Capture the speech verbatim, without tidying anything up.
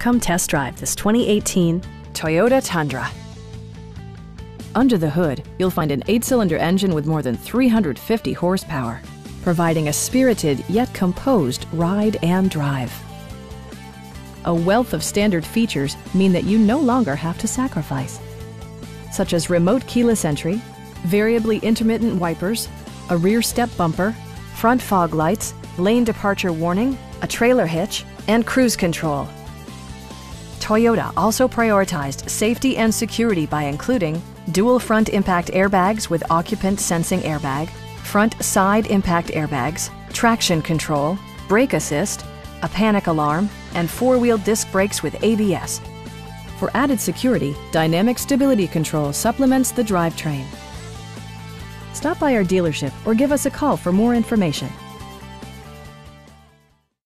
Come test drive this twenty eighteen Toyota Tundra. Under the hood, you'll find an eight-cylinder engine with more than three hundred fifty horsepower, providing a spirited yet composed ride and drive. A wealth of standard features mean that you no longer have to sacrifice, such as remote keyless entry, variably intermittent wipers, a rear step bumper, front fog lights, lane departure warning, a trailer hitch, and cruise control. Toyota also prioritized safety and security by including dual front impact airbags with occupant sensing airbag, front side impact airbags, traction control, brake assist, a panic alarm, and four-wheel disc brakes with A B S. For added security, dynamic stability control supplements the drivetrain. Stop by our dealership or give us a call for more information.